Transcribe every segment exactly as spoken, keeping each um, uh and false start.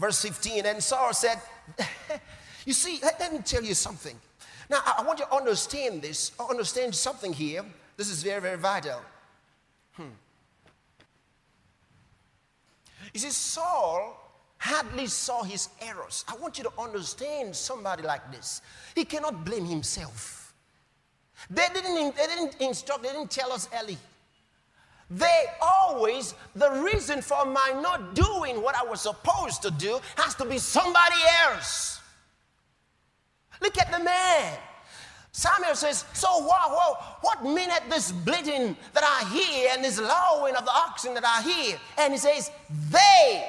verse fifteen. And Saul said, you see, let, let me tell you something. Now, I, I want you to understand this, understand something here. This is very, very vital. Hmm. You see, Saul hardly saw his errors. I want you to understand somebody like this. He cannot blame himself. They didn't, they didn't instruct, they didn't tell us early. They always, the reason for my not doing what I was supposed to do has to be somebody else. Look at the man. Samuel says, so whoa, whoa, what meaneth this bleating that I hear and this lowing of the oxen that I hear? And he says, they,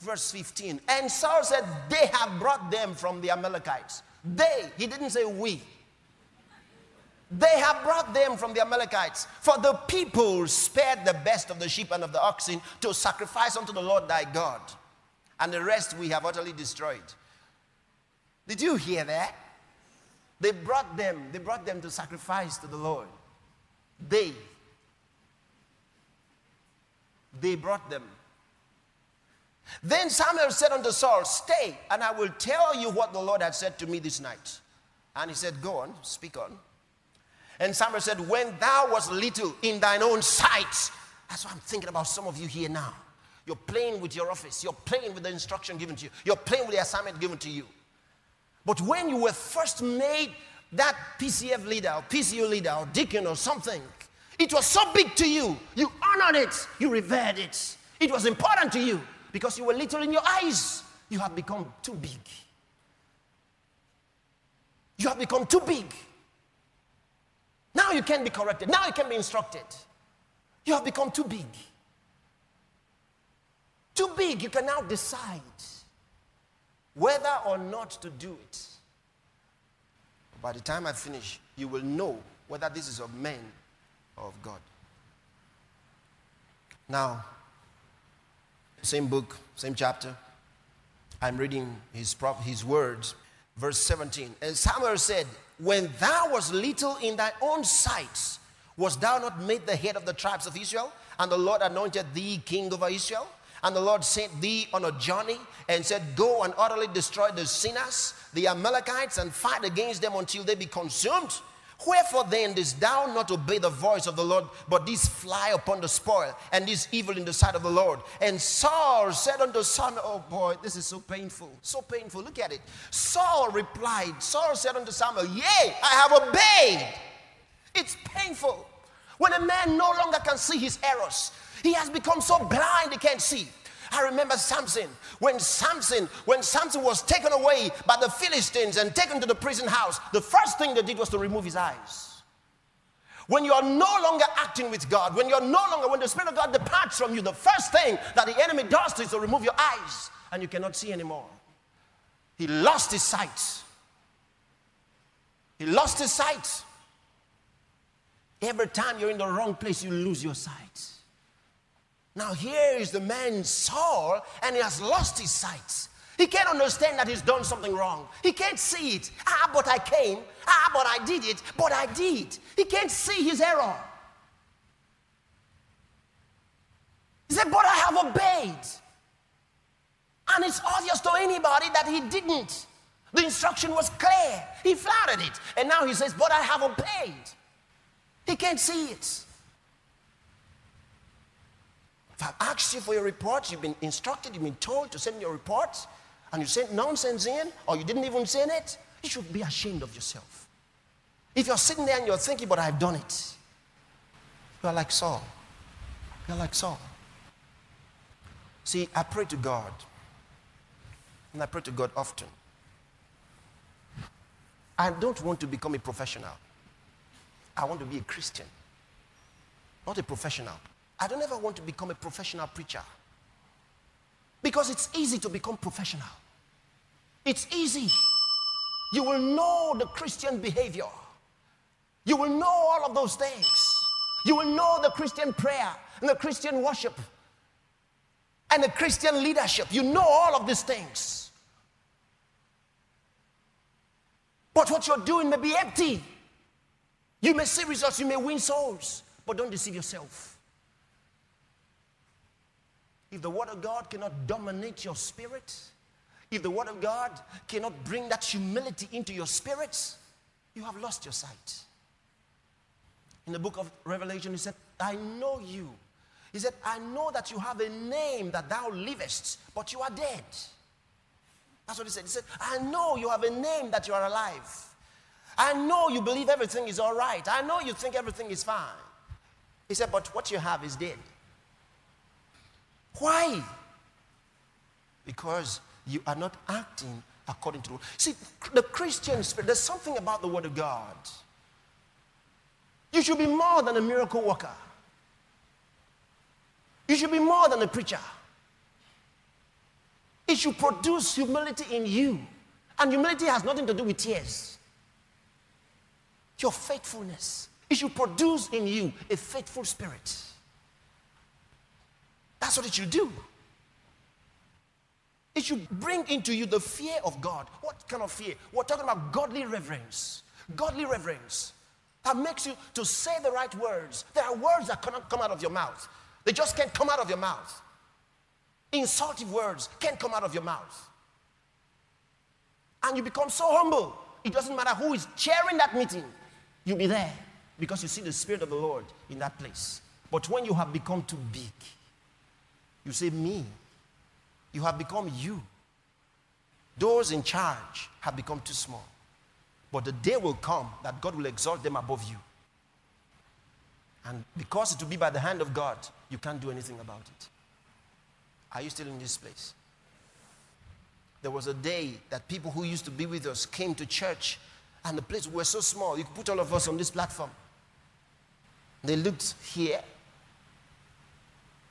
verse fifteen, and Saul said, they have brought them from the Amalekites. They, he didn't say we. They have brought them from the Amalekites. For the people spared the best of the sheep and of the oxen to sacrifice unto the Lord thy God. And the rest we have utterly destroyed. Did you hear that? They brought them, they brought them to sacrifice to the Lord. They, they brought them. Then Samuel said unto Saul, stay, and I will tell you what the Lord had said to me this night. And he said, go on, speak on. And Samuel said, when thou wast little in thine own sight. That's what I'm thinking about some of you here now. You're playing with your office. You're playing with the instruction given to you. You're playing with the assignment given to you. But when you were first made that P C F leader or P C U leader or deacon or something, it was so big to you. You honored it. You revered it. It was important to you because you were little in your eyes. You have become too big. You have become too big. Now you can be corrected. Now you can be instructed. You have become too big. Too big. You can now decide whether or not to do it. By the time I finish, you will know whether this is of men or of God. Now, same book, same chapter. I'm reading his, prop, his words. Verse seventeen, and Samuel said, when thou wast little in thy own sight, wast thou not made the head of the tribes of Israel? And the Lord anointed thee king over Israel? And the Lord sent thee on a journey and said, go and utterly destroy the sinners, the Amalekites, and fight against them until they be consumed. Wherefore then didst thou not obey the voice of the Lord, but didst fly upon the spoil, and didst evil in the sight of the Lord? And Saul said unto Samuel, oh boy, this is so painful, so painful, look at it. Saul replied, Saul said unto Samuel, yea, I have obeyed. It's painful. When a man no longer can see his errors, he has become so blind he can't see. I remember Samson. When Samson, when Samson was taken away by the Philistines and taken to the prison house, the first thing they did was to remove his eyes. When you are no longer acting with God, when you're no longer, when the Spirit of God departs from you, the first thing that the enemy does is to remove your eyes, and you cannot see anymore. He lost his sight. He lost his sight. Every time you're in the wrong place, you lose your sight. Now here is the man Saul, and he has lost his sight. He can't understand that he's done something wrong. He can't see it. Ah, but I came. Ah, but I did it. But I did. He can't see his error. He said, but I have obeyed. And it's obvious to anybody that he didn't. The instruction was clear. He flouted it. And now he says, but I have obeyed. He can't see it. If I've asked you for your report, you've been instructed, you've been told to send your report, and you sent nonsense in, or you didn't even send it, you should be ashamed of yourself. If you're sitting there and you're thinking, but I've done it, you're like Saul. You're like Saul. See, I pray to God, and I pray to God often. I don't want to become a professional. I want to be a Christian, not a professional. I don't ever want to become a professional preacher because it's easy to become professional. It's easy. You will know the Christian behavior. You will know all of those things. You will know the Christian prayer and the Christian worship and the Christian leadership. You know all of these things. But what you're doing may be empty. You may see results, you may win souls, but don't deceive yourself. If the Word of God cannot dominate your spirit, if the Word of God cannot bring that humility into your spirit, you have lost your sight. In the book of Revelation, he said, I know you. He said, I know that you have a name that thou livest, but you are dead. That's what he said. He said, I know you have a name that you are alive. I know you believe everything is all right. I know you think everything is fine. He said, but what you have is dead. Why? Because you are not acting according to the Word. See, the Christian spirit, there's something about the Word of God. You should be more than a miracle worker. You should be more than a preacher. It should produce humility in you. And humility has nothing to do with tears. Your faithfulness. It should produce in you a faithful spirit. That's what it should do. It should bring into you the fear of God. What kind of fear? We're talking about godly reverence. Godly reverence. That makes you to say the right words. There are words that cannot come out of your mouth. They just can't come out of your mouth. Insultive words can't come out of your mouth. And you become so humble. It doesn't matter who is chairing that meeting. You'll be there because you see the Spirit of the Lord in that place. But when you have become too big, you say, me. You have become you. Those in charge have become too small. But the day will come that God will exalt them above you. And because it will be by the hand of God, you can't do anything about it. Are you still in this place? There was a day that people who used to be with us came to church, and the place was so small, you could put all of us on this platform. They looked here,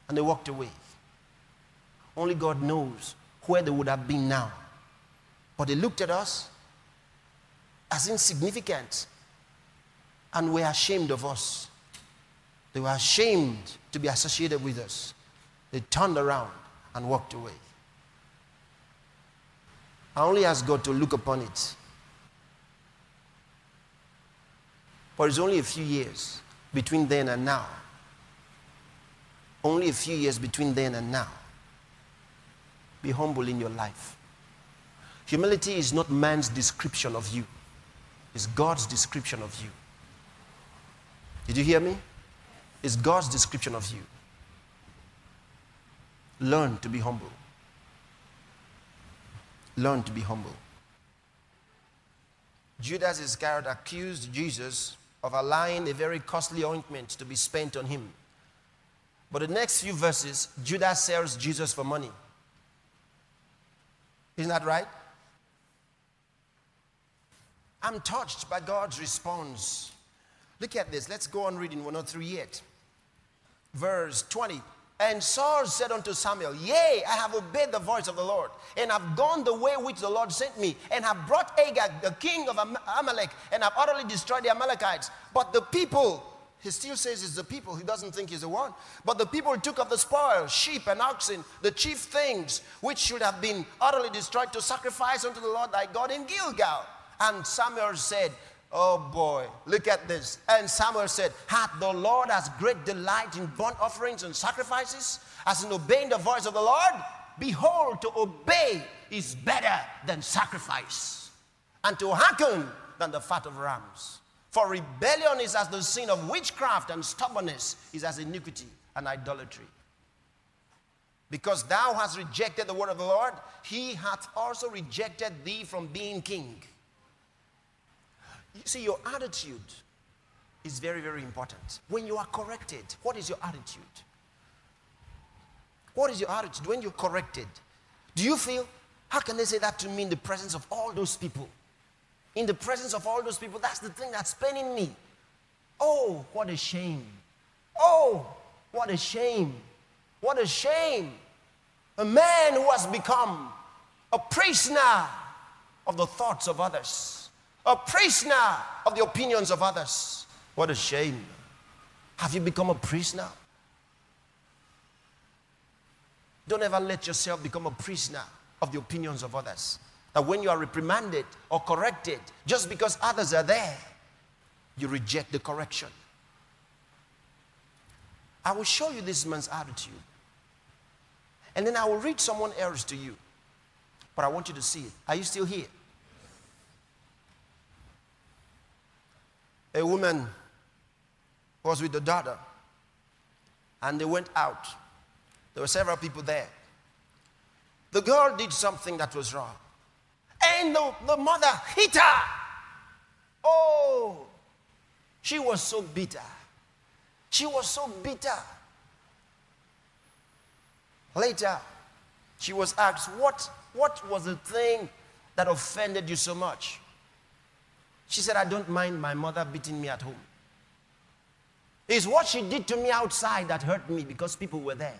and they walked away. Only God knows where they would have been now. But they looked at us as insignificant, and were ashamed of us. They were ashamed to be associated with us. They turned around and walked away. I only ask God to look upon it. But it's only a few years between then and now. Only a few years between then and now. Be humble in your life. Humility is not man's description of you. It's God's description of you. Did you hear me? It's God's description of you. Learn to be humble. Learn to be humble. Judas Iscariot accused Jesus of allowing a very costly ointment to be spent on him. But the next few verses, Judas sells Jesus for money. Isn't that right? I'm touched by God's response. Look at this. Let's go on reading. We're not through yet. Verse twenty. And Saul said unto Samuel, Yea, I have obeyed the voice of the Lord, and have gone the way which the Lord sent me, and have brought Agag, the king of Am Amalek, and have utterly destroyed the Amalekites. But the people, he still says it's the people. He doesn't think he's the one. But the people took of the spoil, sheep and oxen, the chief things, which should have been utterly destroyed, to sacrifice unto the Lord thy God in Gilgal. And Samuel said, oh boy, look at this. And Samuel said, hath the Lord as great delight in burnt offerings and sacrifices, as in obeying the voice of the Lord? Behold, to obey is better than sacrifice, and to hearken than the fat of rams. For rebellion is as the sin of witchcraft, and stubbornness is as iniquity and idolatry. Because thou hast rejected the word of the Lord, he hath also rejected thee from being king. You see, your attitude is very, very important. When you are corrected, what is your attitude? What is your attitude when you're corrected? Do you feel, how can they say that to me in the presence of all those people? In the presence of all those people, that's the thing that's paining me. Oh, what a shame. Oh, what a shame. What a shame. A man who has become a prisoner of the thoughts of others. A prisoner of the opinions of others. What a shame. Have you become a prisoner? Don't ever let yourself become a prisoner of the opinions of others. That when you are reprimanded or corrected, just because others are there, you reject the correction. I will show you this man's attitude. and then I will reach someone else to you. But I want you to see it. Are you still here? A woman was with the daughter, and they went out. There were several people there. The girl did something that was wrong, and the, the mother hit her. Oh, she was so bitter. She was so bitter. Later, she was asked, what, what was the thing that offended you so much? She said, I don't mind my mother beating me at home. It's what she did to me outside that hurt me because people were there.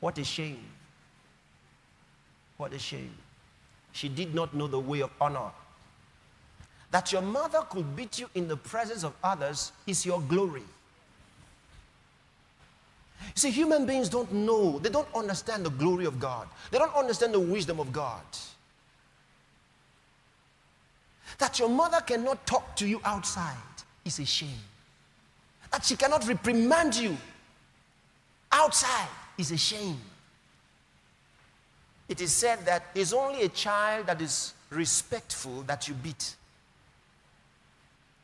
What a shame. What a shame. She did not know the way of honor. That your mother could beat you in the presence of others is your glory. You see, human beings don't know. They don't understand the glory of God. They don't understand the wisdom of God. That your mother cannot talk to you outside is a shame. That she cannot reprimand you outside is a shame. It is said that it's only a child that is respectful that you beat.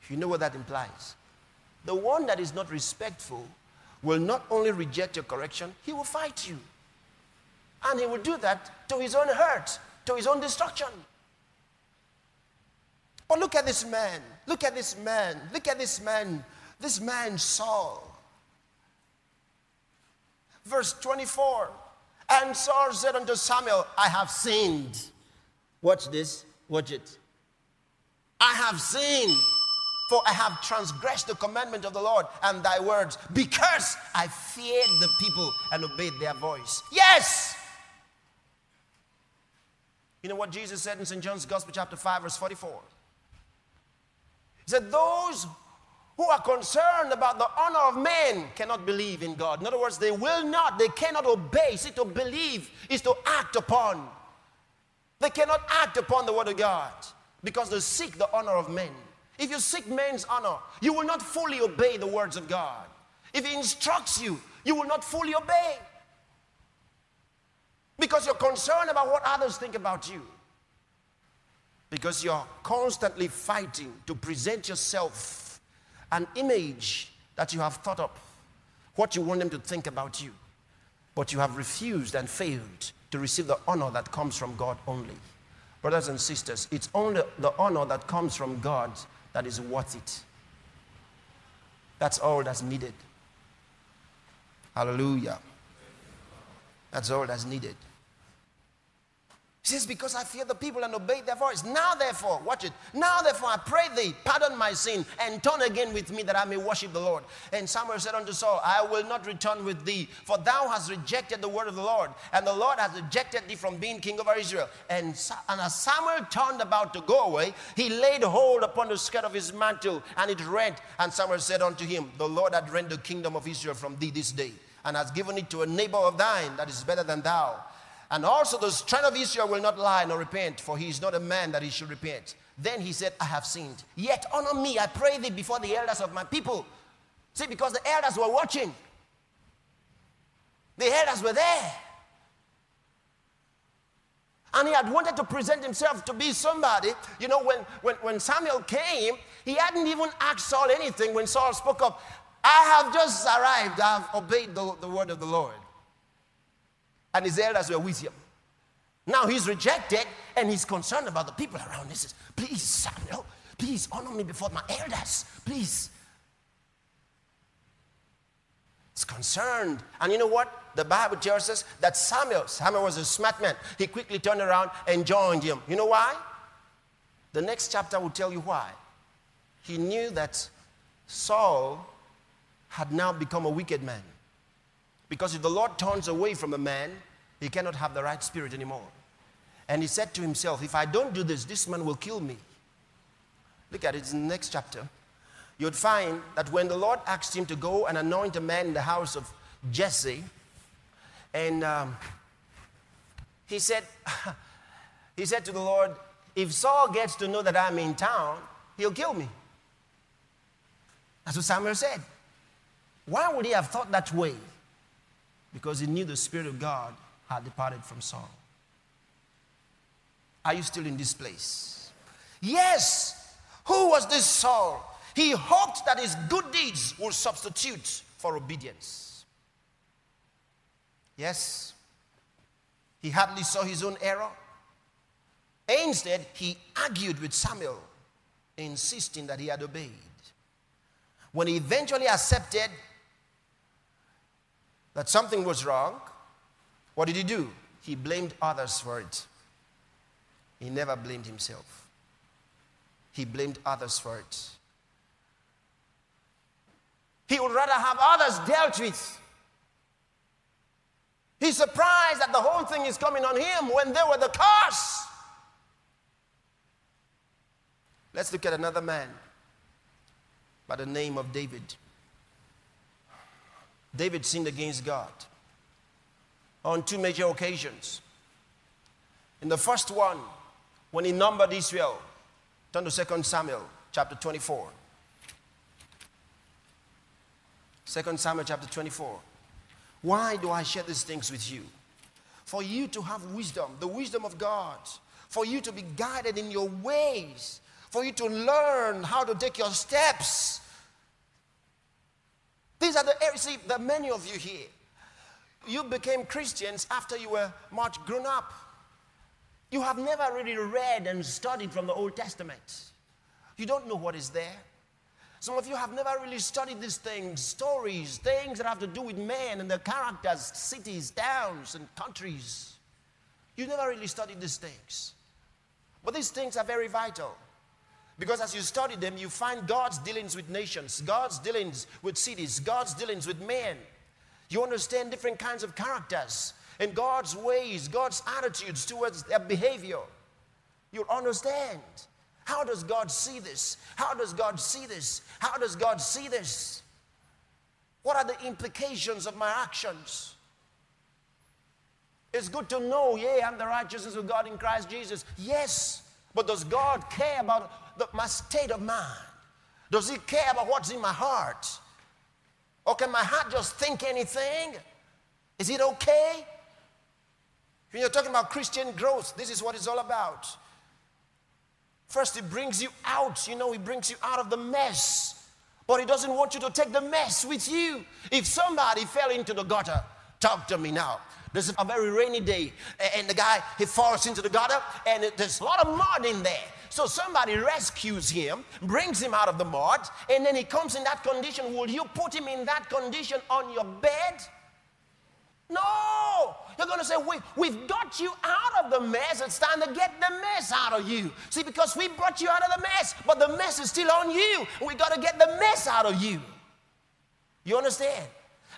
You know what that implies. The one that is not respectful will not only reject your correction, he will fight you. And he will do that to his own hurt, to his own destruction. But look at this man. Look at this man. Look at this man. This man, Saul. Verse twenty-four. And Saul said unto Samuel, I have sinned. Watch this. Watch it. I have sinned. For I have transgressed the commandment of the Lord and thy words, because I feared the people and obeyed their voice. Yes! You know what Jesus said in Saint John's Gospel, chapter five, verse forty-four? He said, those who are concerned about the honor of men cannot believe in God. In other words, they will not, they cannot obey. See, to believe is to act upon. They cannot act upon the word of God because they seek the honor of men. If you seek man's honor, you will not fully obey the words of God. If he instructs you, you will not fully obey. Because you're concerned about what others think about you. Because you're constantly fighting to present yourself an image that you have thought up, what you want them to think about you. But you have refused and failed to receive the honor that comes from God only. Brothers and sisters, it's only the honor that comes from God that is worth it. That's all that's needed. Hallelujah. That's all that's needed. He says, because I fear the people and obey their voice. Now therefore, watch it. Now therefore I pray thee, pardon my sin, and turn again with me that I may worship the Lord. And Samuel said unto Saul, I will not return with thee, for thou hast rejected the word of the Lord, and the Lord has rejected thee from being king over Israel. And, and as Samuel turned about to go away, he laid hold upon the skirt of his mantle, and it rent. And Samuel said unto him, the Lord hath rent the kingdom of Israel from thee this day, and has given it to a neighbor of thine that is better than thou. And also the strength of Israel will not lie nor repent, for he is not a man that he should repent. Then he said, I have sinned. Yet honor me, I pray thee, before the elders of my people. See, because the elders were watching. The elders were there. And he had wanted to present himself to be somebody. You know, when, when, when Samuel came, he hadn't even asked Saul anything. When Saul spoke up, I have just arrived, I have obeyed the, the word of the Lord. And his elders were with him. Now he's rejected and he's concerned about the people around him. He says, please, Samuel, please honor me before my elders. Please. He's concerned. And you know what? The Bible tells us that Samuel, Samuel was a smart man. He quickly turned around and joined him. You know why? The next chapter will tell you why. He knew that Saul had now become a wicked man. Because if the Lord turns away from a man, he cannot have the right spirit anymore. And he said to himself, if I don't do this, this man will kill me. Look at it in the next chapter. You'd find that when the Lord asked him to go and anoint a man in the house of Jesse, and um, he said, he said to the Lord, if Saul gets to know that I'm in town, he'll kill me. That's what Samuel said. Why would he have thought that way? because he knew the Spirit of God had departed from Saul. Are you still in this place? Yes. Who was this Saul? He hoped that his good deeds would substitute for obedience. Yes. He hardly saw his own error. Instead, he argued with Samuel, insisting that he had obeyed. When he eventually accepted that something was wrong, what did he do? He blamed others for it. He never blamed himself. He blamed others for it. He would rather have others dealt with. He's surprised that the whole thing is coming on him when they were the cause. Let's look at another man by the name of David. David sinned against God on two major occasions. In the first one, when he numbered Israel, turn to Second Samuel chapter twenty-four. Second Samuel chapter twenty-four. Why do I share these things with you? For you to have wisdom, the wisdom of God, for you to be guided in your ways, for you to learn how to take your steps. These are the areas. There are many of you here. You became Christians after you were much grown up. You have never really read and studied from the Old Testament. You don't know what is there. Some of you have never really studied these things, stories, things that have to do with men and their characters, cities, towns, and countries. You never really studied these things. But these things are very vital, because as you study them, you find God's dealings with nations, God's dealings with cities, God's dealings with men. You understand different kinds of characters and God's ways, God's attitudes towards their behavior. You understand. How does God see this? How does God see this? How does God see this? What are the implications of my actions? It's good to know, yeah, I'm the righteousness of God in Christ Jesus. Yes, but does God care about the, my state of mind? Does he care about what's in my heart? Or can my heart just think anything? Is it okay? When you're talking about Christian growth, this is what it's all about. First, he brings you out. You know, he brings you out of the mess. But he doesn't want you to take the mess with you. If somebody fell into the gutter, talk to me now. This is a very rainy day. And the guy, he falls into the gutter. And there's a lot of mud in there. So somebody rescues him, brings him out of the mud. And then he comes in that condition. Will you put him in that condition on your bed? No, you're going to say, we, we've got you out of the mess. It's time to get the mess out of you. See, because we brought you out of the mess, but the mess is still on you. We got to get the mess out of you. You understand?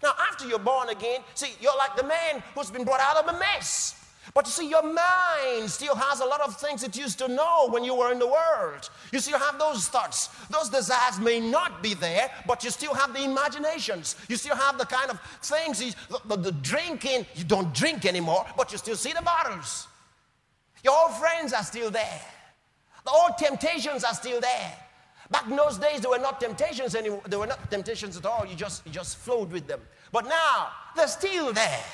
Now, after you're born again, see, you're like the man who's been brought out of the mess. But you see, your mind still has a lot of things it used to know when you were in the world. You still have those thoughts. Those desires may not be there, but you still have the imaginations. You still have the kind of things, you, the, the, the drinking. You don't drink anymore, but you still see the bottles. Your old friends are still there. The old temptations are still there. Back in those days, there were not temptations anymore. There were not temptations at all. You just, you just flowed with them. But now, they're still there.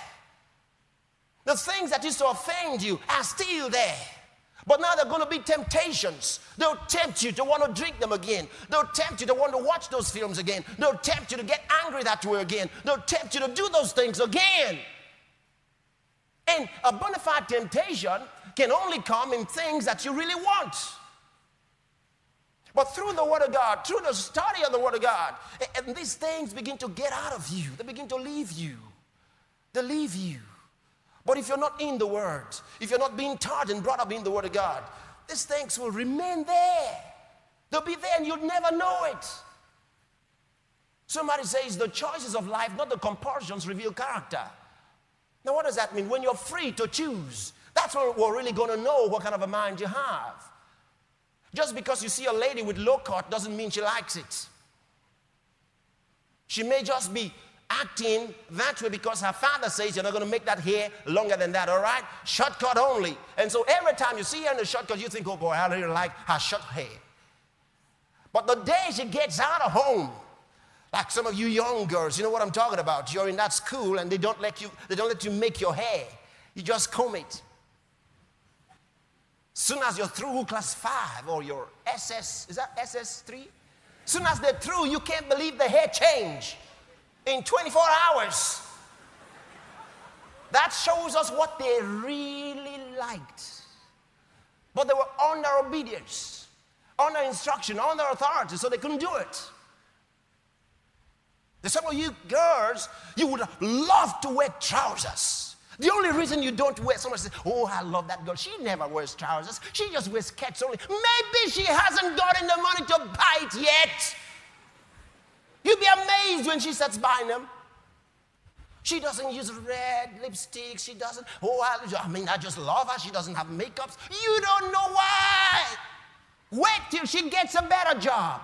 The things that used to offend you are still there. But now they're going to be temptations. They'll tempt you to want to drink them again. They'll tempt you to want to watch those films again. They'll tempt you to get angry that way again. They'll tempt you to do those things again. And a bona fide temptation can only come in things that you really want. But through the Word of God, through the study of the Word of God, and these things begin to get out of you. They begin to leave you. They leave you. But if you're not in the Word, if you're not being taught and brought up in the Word of God, these things will remain there. They'll be there and you'll never know it. Somebody says the choices of life, not the compulsions, reveal character. Now what does that mean? When you're free to choose, that's when we're really going to know what kind of a mind you have. Just because you see a lady with low cut doesn't mean she likes it. She may just be acting that way because her father says you're not going to make that hair longer than that, all right? Shortcut only. And so every time you see her in the shortcut, you think, oh boy, I really like her short hair. But the day she gets out of home, Like some of you young girls, you know what I'm talking about. You're in that school and they don't let you, they don't let you make your hair. You just comb it. Soon as you're through class five or your S S, is that S S three? Soon as they're through, you can't believe the hair change in twenty-four hours. That shows us what they really liked. But they were under obedience, under instruction, under authority, so they couldn't do it. There's some of you girls, you would love to wear trousers. The only reason you don't wear, someone says, oh, I love that girl. She never wears trousers. She just wears skirts only. Maybe she hasn't gotten the money to buy it yet. You'll be amazed when she starts buying them. She doesn't use red lipstick. She doesn't, oh, I, I mean, I just love her. She doesn't have makeups. You don't know why. Wait till she gets a better job.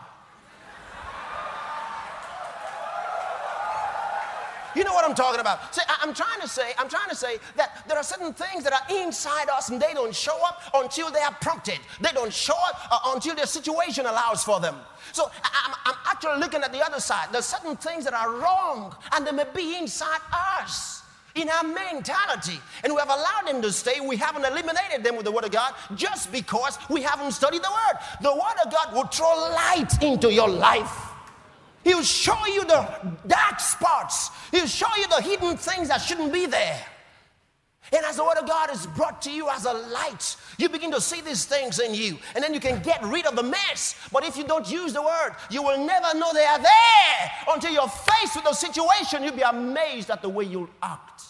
You know what I'm talking about. See, I'm trying to say, I'm trying to say that there are certain things that are inside us and they don't show up until they are prompted. They don't show up uh, until their situation allows for them. So I'm, I'm actually looking at the other side. There's certain things that are wrong and they may be inside us, in our mentality. And we have allowed them to stay. We haven't eliminated them with the Word of God just because we haven't studied the Word. The Word of God will throw light into your life. He'll show you the dark spots. He'll show you the hidden things that shouldn't be there. And as the Word of God is brought to you as a light, you begin to see these things in you. And then you can get rid of the mess. But if you don't use the Word, you will never know they are there. Until you're faced with a situation, you'll be amazed at the way you'll act.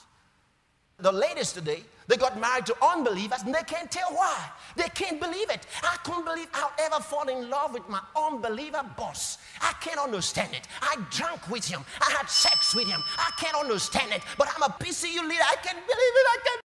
The ladies today, they got married to unbelievers and they can't tell why. They can't believe it. I couldn't believe I'll ever fall in love with my unbeliever boss. I can't understand it. I drank with him. I had sex with him. I can't understand it. But I'm a P C U leader. I can't believe it. I can't